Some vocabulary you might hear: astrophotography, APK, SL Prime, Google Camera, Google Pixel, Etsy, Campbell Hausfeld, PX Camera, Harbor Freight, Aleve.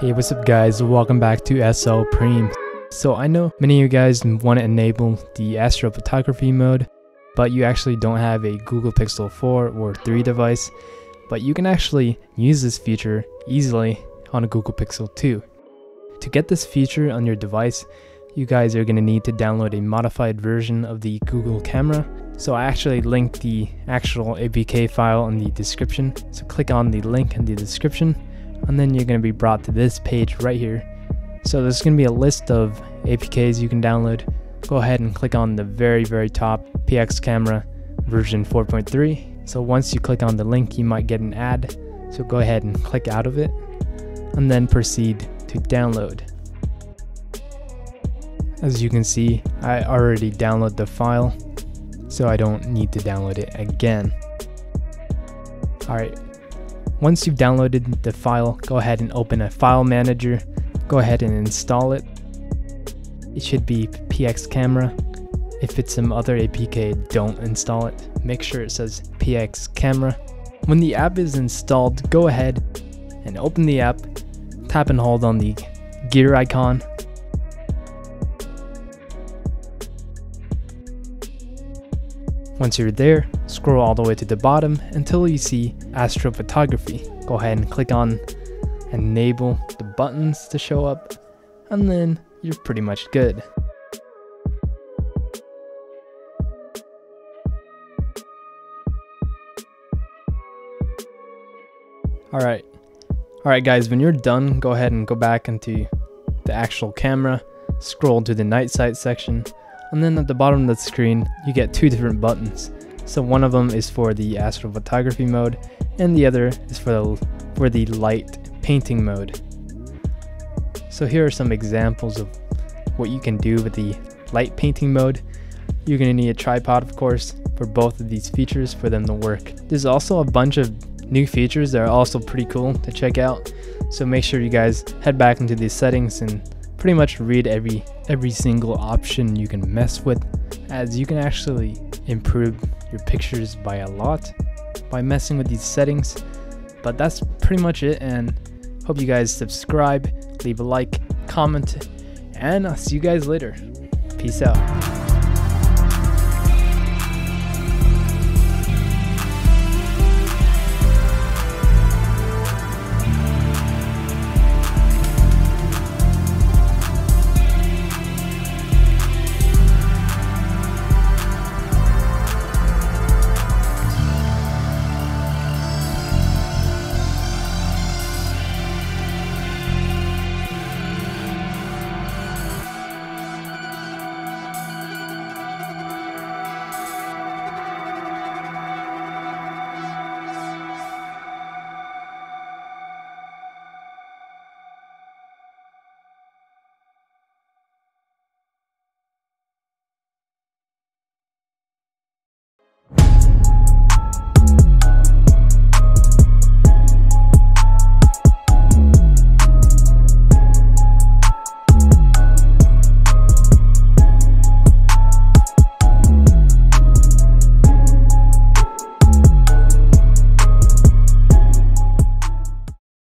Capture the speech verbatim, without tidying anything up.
Hey, what's up guys, welcome back to S L Prime. So I know many of you guys want to enable the astrophotography mode, but you actually don't have a Google Pixel four or three device, but you can actually use this feature easily on a Google Pixel two. To get this feature on your device, you guys are going to need to download a modified version of the Google Camera. So I actually linked the actual A P K file in the description, so click on the link in the description. And then you're going to be brought to this page right here. So there's going to be a list of A P Ks you can download. Go ahead and click on the very very top, P X Camera version four point three. So once you click on the link, you might get an ad, so go ahead and click out of it and then proceed to download. As you can see, I already downloaded the file, so I don't need to download it again. Alright. Once you've downloaded the file, go ahead and open a file manager. Go ahead and install it. It should be P X Camera. If it's some other A P K, don't install it. Make sure it says P X Camera. When the app is installed, go ahead and open the app. Tap and hold on the gear icon. Once you're there, scroll all the way to the bottom until you see astrophotography. Go ahead and click on enable the buttons to show up, and then you're pretty much good. Alright, alright guys, when you're done, go ahead and go back into the actual camera, scroll to the night sight section. And then at the bottom of the screen, you get two different buttons. So one of them is for the astrophotography mode, and the other is for the, for the light painting mode. So here are some examples of what you can do with the light painting mode. You're going to need a tripod, of course, for both of these features for them to work. There's also a bunch of new features that are also pretty cool to check out. So make sure you guys head back into these settings and pretty much read every every single option you can mess with, as you can actually improve your pictures by a lot by messing with these settings. But that's pretty much it, and hope you guys subscribe, leave a like, comment, and I'll see you guys later. Peace out.